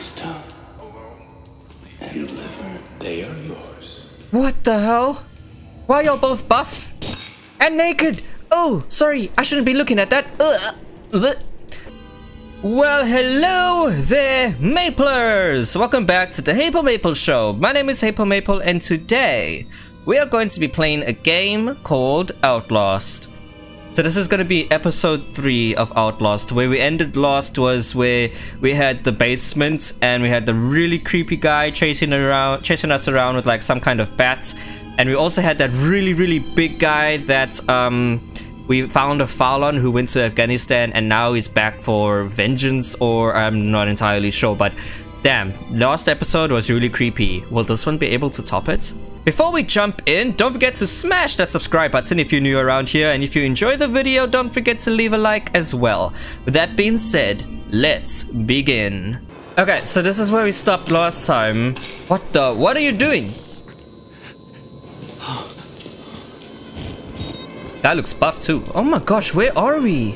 his tongue and liver. They are yours. What the hell? Why y'all both buff? And naked! Oh, sorry, I shouldn't be looking at that. Well, hello there, Maplers! Welcome back to the Haple Maple Show. My name is Haple Maple, and today we are going to be playing a game called Outlast. So this is going to be episode 3 of Outlast. Where we ended last was where we had the basement and we had the really creepy guy chasing us around with like some kind of bat. And we also had that really big guy that we found a file on, who went to Afghanistan and now he's back for vengeance, or I'm not entirely sure, but damn, last episode was really creepy. Will this one be able to top it? Before we jump in, don't forget to smash that subscribe button if you're new around here, and if you enjoy the video, don't forget to leave a like as well. With that being said, let's begin. Okay, so this is where we stopped last time. What are you doing? That looks buff too. Oh my gosh, where are we?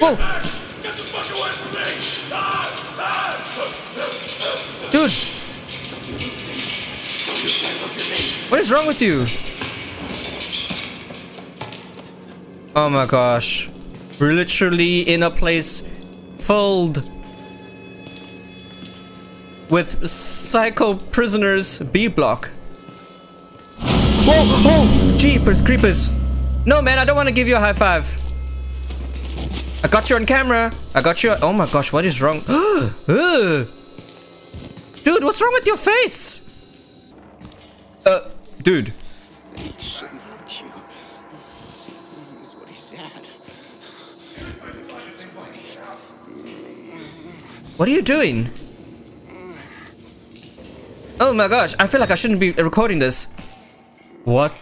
Whoa! Get the fuck away from me! Dude! What is wrong with you? Oh my gosh. We're literally in a place filled with psycho prisoners, B block. Whoa, whoa! Jeepers creepers. No man, I don't want to give you a high five. I got you on camera. I got you. Oh my gosh, what is wrong? Dude, what's wrong with your face? Dude. What are you doing? Oh my gosh, I feel like I shouldn't be recording this. What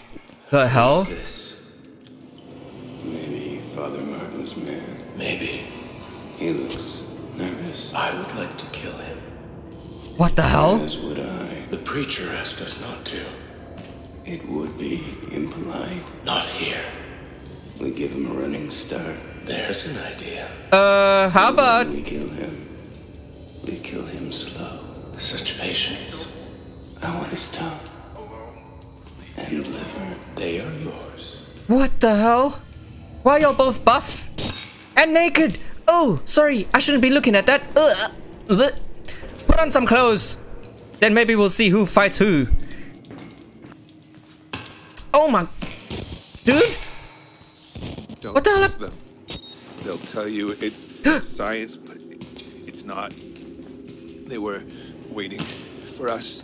the hell? What is this? Maybe Father Martin's man. Maybe. He looks nervous. I would like to kill him. What the hell? As would I. The preacher asked us not to. It would be impolite. Not here. We give him a running start. There's an idea. How about we kill him? We kill him slow. Such patience. I want his tongue and liver. They are yours. What the hell? Why y'all both buff and naked? Oh, sorry, I shouldn't be looking at that. Put on some clothes, then maybe we'll see who fights who. Oh my, dude! Don't what the hell? Them. They'll tell you it's science, but it's not. They were waiting for us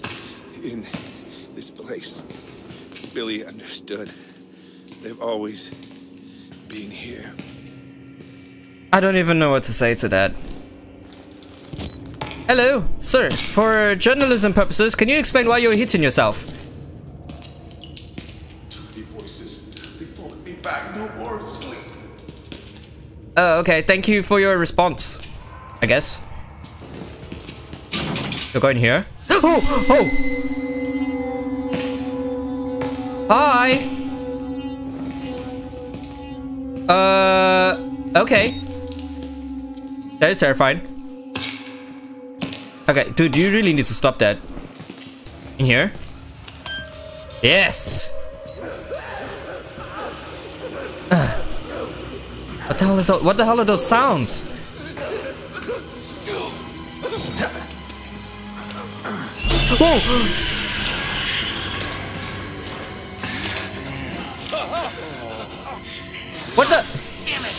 in this place. Billy understood. They've always been here. I don't even know what to say to that. Hello, sir. For journalism purposes, can you explain why you're hitting yourself? The voices, they brought me back, no more sleep. Oh, okay. Thank you for your response, I guess. You're going here? Oh! Oh! Hi! Okay. That is terrifying. Okay, dude, you really need to stop that. In here? Yes! What the hell is that? What the hell are those sounds? Whoa! What the? Damn it!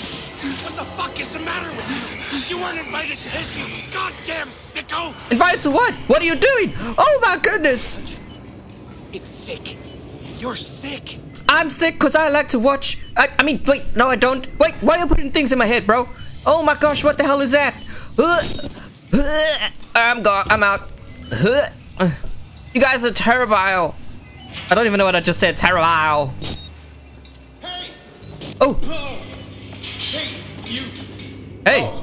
What the fuck is the matter with you? You weren't invited to this, you goddamn sicko! Invited to what? What are you doing? Oh my goodness! It's sick. You're sick. I'm sick because I like to watch. I mean, wait, no, I don't. Wait, why are you putting things in my head, bro? Oh my gosh, what the hell is that? I'm gone. I'm out. You guys are terrible. I don't even know what I just said. Terrible. Hey. Oh. Hey, you. Hey. Oh,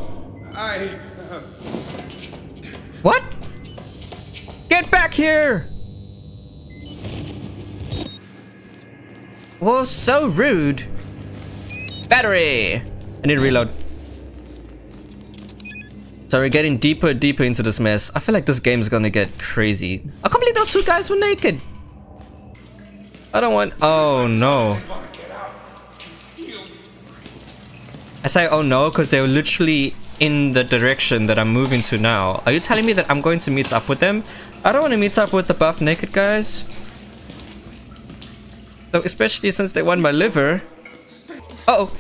what? Get back here. Whoa, so rude. Battery. I need to reload. So we're getting deeper and deeper into this mess. I feel like this game's gonna get crazy. I can't believe those two guys were naked. I don't want... Oh no. I say oh no because they were literally in the direction that I'm moving to now. Are you telling me that I'm going to meet up with them? I don't want to meet up with the buff naked guys. Though, especially since they won my liver. Uh oh.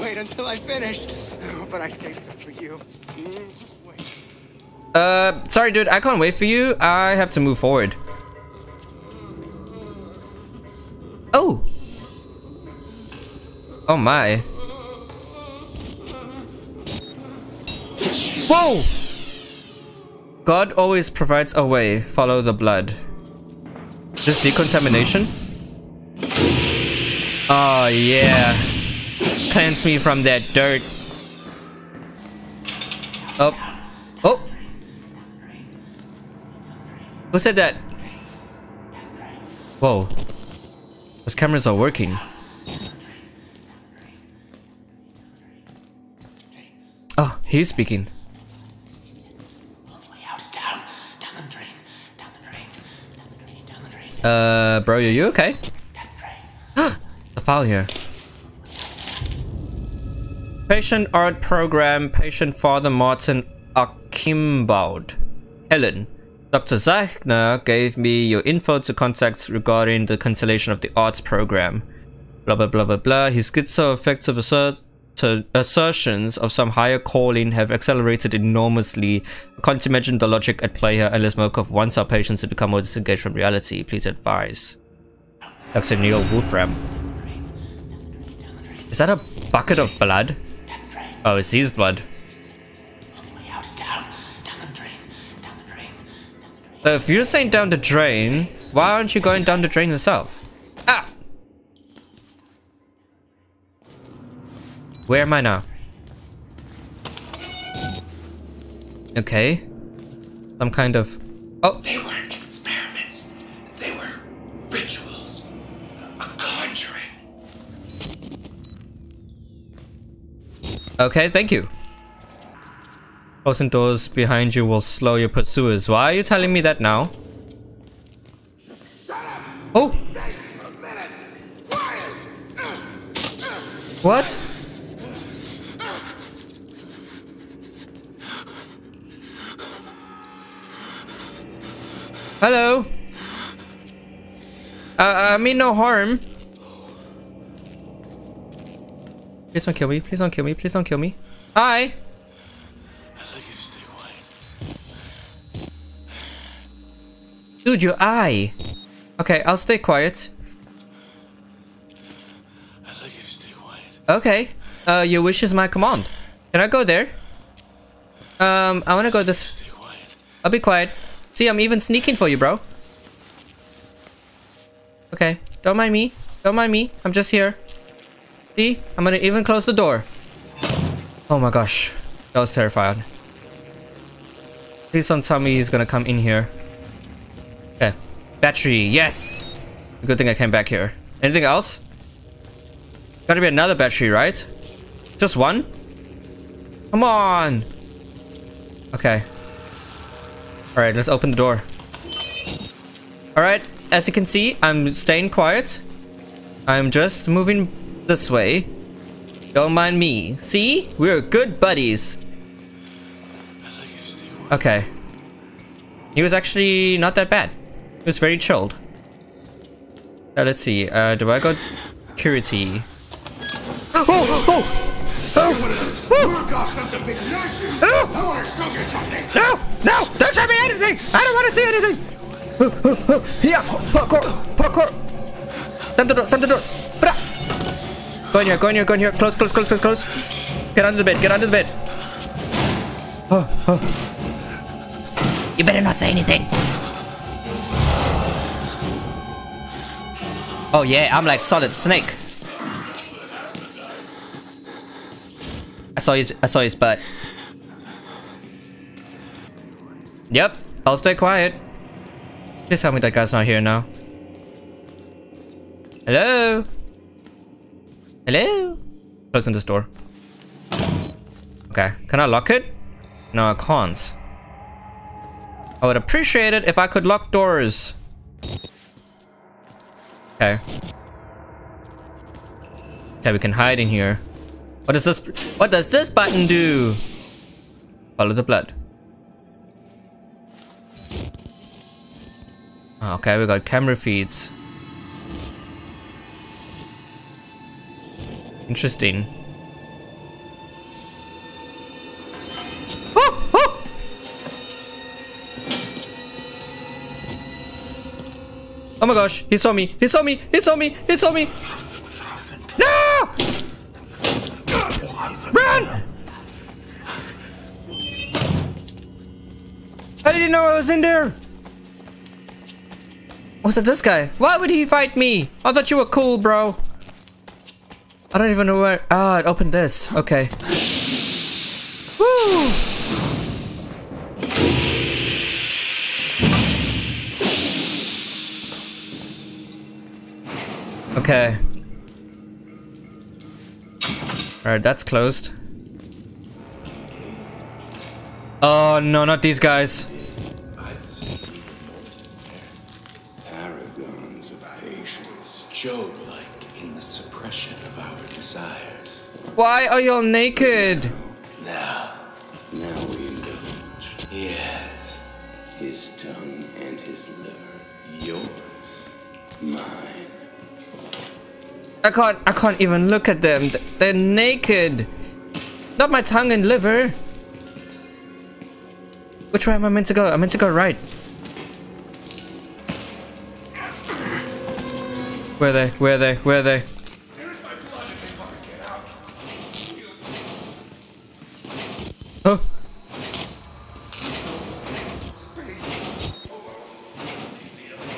Wait until I finish, but I saved some for you. Wait. Sorry, dude, I can't wait for you. I have to move forward. Oh. Oh my. Whoa. God always provides a way. Follow the blood. Just decontamination. Oh yeah. Cleanse me from that dirt. Oh. Oh. Who said that? Whoa. Those cameras are working. Oh, he's speaking. Bro, are you okay? A file here. Patient Art Program, Patient Father Martin Akimbaud. Helen, Dr. Zeichner gave me your info to contact regarding the cancellation of the arts program. Blah blah blah blah blah. His schizo effects of assertions of some higher calling have accelerated enormously. I can't imagine the logic at play here unless Mokov wants our patients to become more disengaged from reality. Please advise. Dr. Neil Wolfram. Is that a bucket of blood? Oh, it's his blood. So if you're saying down the drain, why aren't you going down the drain yourself? Ah! Where am I now? Okay. Some kind of... Oh! They weren't experiments. They were rituals. A conjuring. Okay, thank you. Closing doors behind you will slow your pursuers. Why are you telling me that now? Oh! What? Hello? I mean no harm. Please don't kill me. Please don't kill me. Please don't kill me. Hi! Dude, your eye. Okay, I'll stay quiet. I'd like you to stay quiet. Okay. Your wish is my command. Can I go there? I wanna go this. Stay quiet. I'll be quiet. See, I'm even sneaking for you, bro. Okay. Don't mind me. Don't mind me. I'm just here. See? I'm gonna even close the door. Oh my gosh. That was terrifying. Please don't tell me he's gonna come in here. Okay. Battery. Yes! Good thing I came back here. Anything else? Gotta be another battery, right? Just one? Come on! Okay. Alright, let's open the door. Alright. As you can see, I'm staying quiet. I'm just moving this way. Don't mind me. See? We're good buddies. Okay. He was actually not that bad. He was very chilled. Let's see. Do I got security? Oh! Oh! Oh! Oh! Oh! No! No! Don't show me anything! I don't want to see anything! Yeah! Parkour! Parkour! Slam the door! Slam the door! Go in here, go in here, go in here. Close, close, close, close, close. Get under the bed, get under the bed. Oh, oh. You better not say anything. Oh yeah, I'm like Solid Snake. I saw his butt. Yep, I'll stay quiet. Please tell me that guy's not here now. Hello? Hello? Closing this door. Okay, can I lock it? No, I can't. I would appreciate it if I could lock doors. Okay. Okay, we can hide in here. What is this? What does this button do? Follow the blood. Okay, we got camera feeds. Interesting. Oh, oh! Oh my gosh, he saw me, he saw me, he saw me, he saw me! No! Run! How did you know I was in there? Was it this guy? Why would he fight me? I thought you were cool, bro. I don't even know where. Ah, it opened this. Okay. Woo! Okay. Alright, that's closed. Oh no, not these guys. Why are you all naked? Now we indulge. Yes. His tongue and his liver. Yours. Mine. I can't even look at them. They're naked. Not my tongue and liver. Which way am I meant to go? I'm meant to go right. Where are they? Where are they? Where are they? Oh.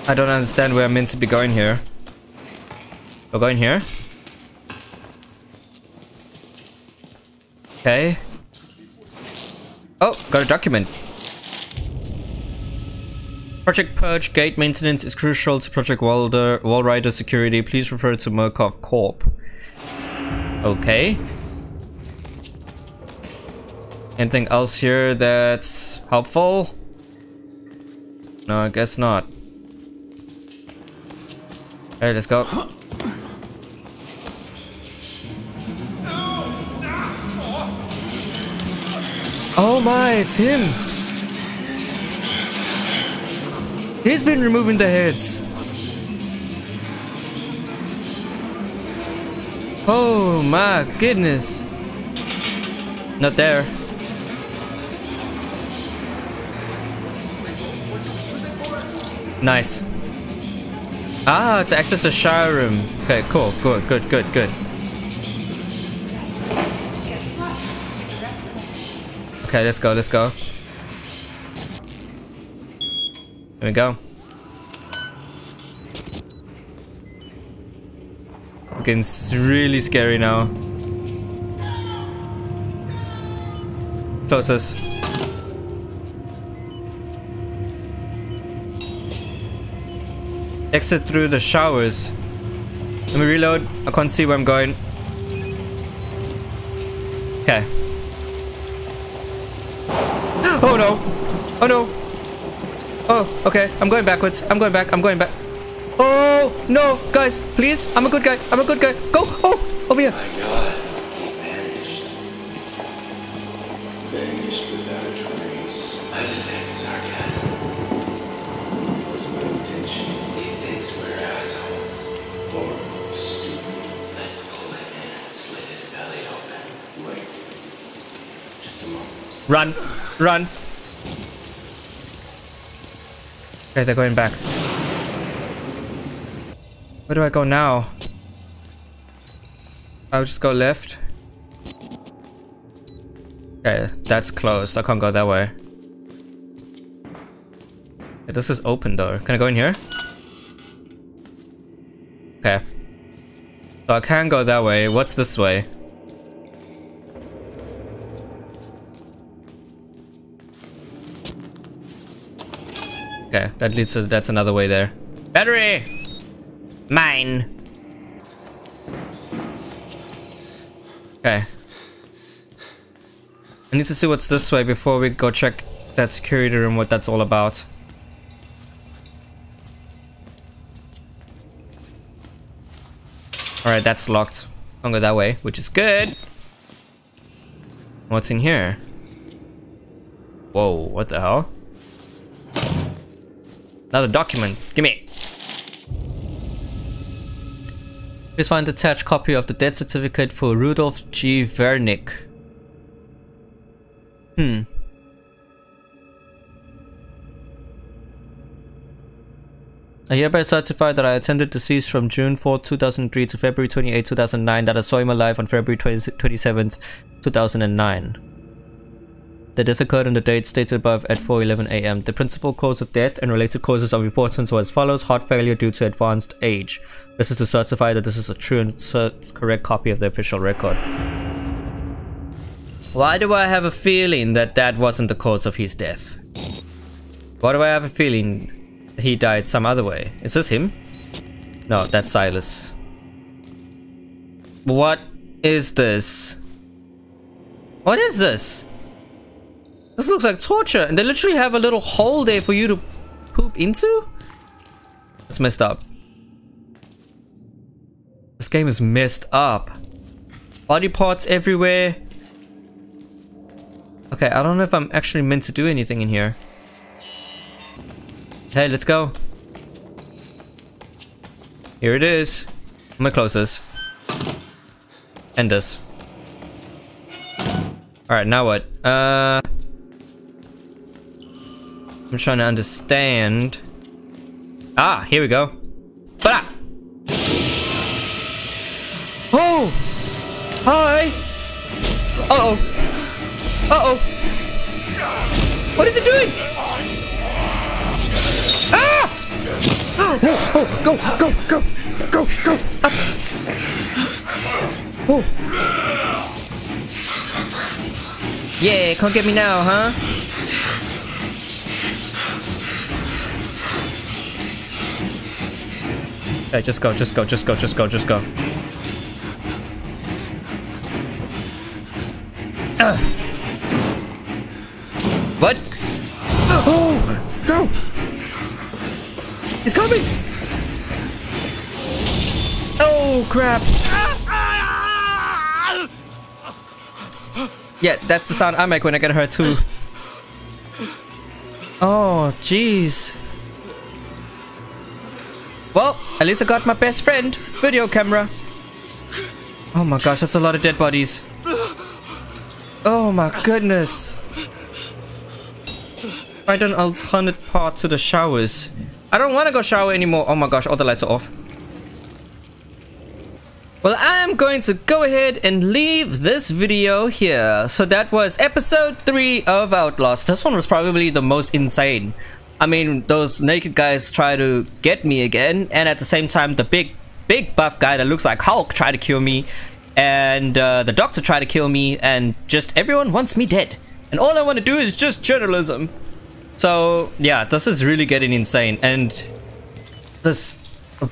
I don't understand where I'm meant to be going here. We're going here. Okay. Oh, got a document. Project Purgegate maintenance is crucial to Project Walder, Wall Rider security. Please refer to Murkoff Corp. Okay. Anything else here that's helpful? No, I guess not. Alright, let's go. Oh my, it's him! He's been removing the heads! Oh my goodness! Not there. Nice. Ah, to access the shower room. Okay, cool. Good, good, good, good. Okay, let's go, let's go. There we go. It's getting really scary now. Close this. Exit through the showers. Let me reload. I can't see where I'm going. Okay. Oh no! Oh no! Oh, okay. I'm going backwards. I'm going back. I'm going back. Oh no! Guys, please! I'm a good guy. I'm a good guy. Go! Oh! Over here! My God. He vanished. Vanished without a trace. I detect sarcasm. It was my intention. We're assholes. Or stupid. Let's pull him in and slit his belly open. Wait. Just a moment. Run. Run. Okay, they're going back. Where do I go now? I'll just go left. Okay, that's closed. I can't go that way. Okay, this is open though. Can I go in here? Okay, so I can go that way. What's this way? Okay, that leads to, that's another way there. Battery! Mine! Okay. I need to see what's this way before we go check that security room, what that's all about. Alright, that's locked. Don't go that way, which is good. What's in here? Whoa, what the hell? Another document. Gimme. Please find attached copy of the death certificate for Rudolf G. Wernick. I hereby certify that I attended deceased from June 4, 2003 to February 28, 2009, that I saw him alive on February 27, 2009. The death occurred on the date stated above at 4:11 a.m. The principal cause of death and related causes of importance were as follows: heart failure due to advanced age. This is to certify that this is a true and correct copy of the official record. Why do I have a feeling that that wasn't the cause of his death? Why do I have a feeling he died some other way? Is this him? No, that's Silas. What is this? What is this? This looks like torture, and they literally have a little hole there for you to poop into? That's messed up. This game is messed up. Body parts everywhere. Okay, I don't know if I'm actually meant to do anything in here. Hey, let's go. Here it is. I'm gonna close this. End this. Alright, now what? I'm trying to understand. Ah, here we go. Bah! Oh! Hi! Uh-oh. Uh-oh. What is it doing? Ah! Oh, oh, go, go, go, go, go, up. Oh. Yeah, come get me now, huh? Hey, just go, just go, just go, just go, just go. What? Oh, go! He's coming! Oh, crap! Yeah, that's the sound I make when I get hurt too. Oh, jeez. Well, at least I got my best friend, video camera. Oh my gosh, that's a lot of dead bodies. Oh my goodness. Find an alternate path to the showers. I don't want to go shower anymore. Oh my gosh, all the lights are off. Well, I'm going to go ahead and leave this video here. So that was episode 3 of Outlast. This one was probably the most insane. I mean, those naked guys try to get me again. And at the same time, the big buff guy that looks like Hulk tried to kill me. And the doctor tried to kill me. And just everyone wants me dead. And all I want to do is just journalism. So, yeah, this is really getting insane, and this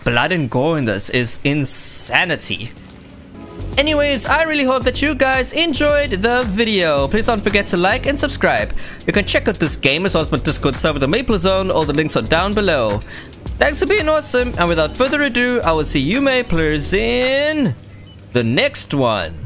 blood and gore in this is insanity. Anyways, I really hope that you guys enjoyed the video. Please don't forget to like and subscribe. You can check out this game as well as my Discord server, The Maple Zone. All the links are down below. Thanks for being awesome, and without further ado, I will see you Maplers in the next one.